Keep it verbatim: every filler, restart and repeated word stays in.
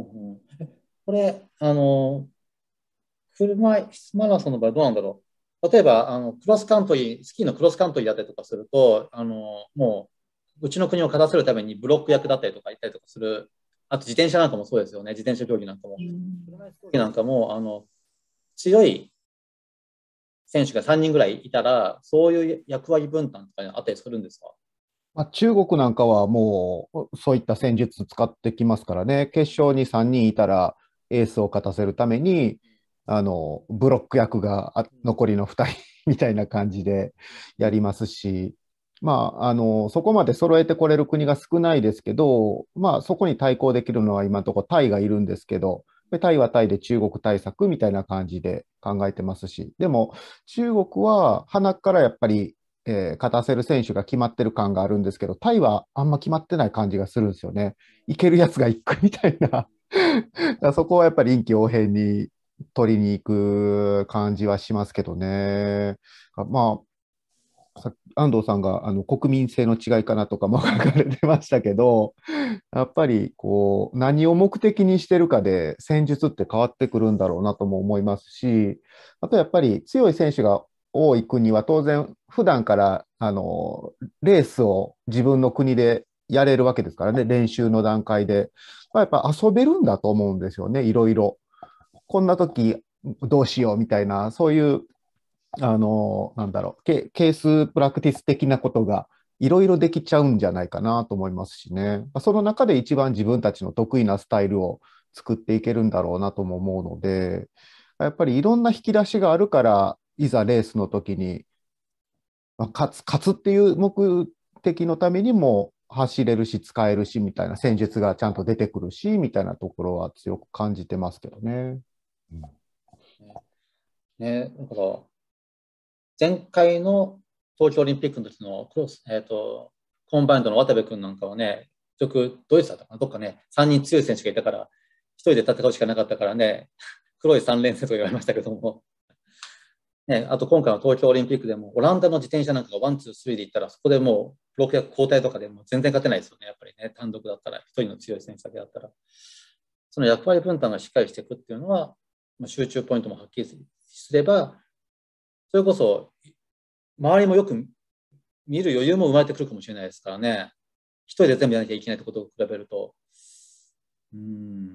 うん、これあの車いすマラソンの場合どうなんだろう。例えばあのクロスカントリー、スキーのクロスカントリーだったりとかすると、あのもううちの国を勝たせるためにブロック役だったりとかいったりとかする。あと自転車なんかもそうですよね。自転車競技なんかも、車いす競技なんかもあの強い選手がさんにんぐらいいたら、そういう役割分担とかにあったりするんですか？まあ、中国なんかはもうそういった戦術使ってきますからね。決勝にさんにんいたらエースを勝たせるためにあのブロック役があ残りのふたりみたいな感じでやりますし、まあ、あのそこまで揃えてこれる国が少ないですけど、まあ、そこに対抗できるのは今のところタイがいるんですけど、タイはタイで中国対策みたいな感じで考えてますし、でも中国は鼻からやっぱり、えー、勝たせる選手が決まってる感があるんですけど、タイはあんま決まってない感じがするんですよね。いけるやつが行くみたいなそこはやっぱり臨機応変に取りに行く感じはしますけどね。まあ、安藤さんがあの国民性の違いかなとかも書かれてましたけど、やっぱりこう何を目的にしてるかで戦術って変わってくるんだろうなとも思いますし、あとやっぱり強い選手が多い国は当然普段からあのレースを自分の国でやれるわけですからね、練習の段階で、まあ、やっぱ遊べるんだと思うんですよね。いろいろこんな時どうしようみたいな、そういうあのなんだろうケースプラクティス的なことがいろいろできちゃうんじゃないかなと思いますしね。その中で一番自分たちの得意なスタイルを作っていけるんだろうなとも思うので、やっぱりいろんな引き出しがあるからいざレースの時に勝つ、勝つっていう目的のためにも走れるし使えるしみたいな戦術がちゃんと出てくるしみたいなところは強く感じてますけどね。うん、ね、だから前回の東京オリンピックの時のクロス、えーと、コンバインドの渡部君なんかはね、結局ドイツだったかな、どっかね、さんにん強い選手がいたから、ひとりで戦うしかなかったからね、黒いさん連戦とか言われましたけども、ね、あと今回の東京オリンピックでも、オランダの自転車なんかがワン、ツー、スリーでいったら、そこでもう、ブロック役交代とかでもう全然勝てないですよね、やっぱりね、単独だったら、ひとりの強い選手だけだったら、その役割分担がしっかりしていくっていうのは、集中ポイントもはっきりすれば、それこそ、周りもよく見る余裕も生まれてくるかもしれないですからね。一人で全部やらなきゃいけないってことを比べると。うん。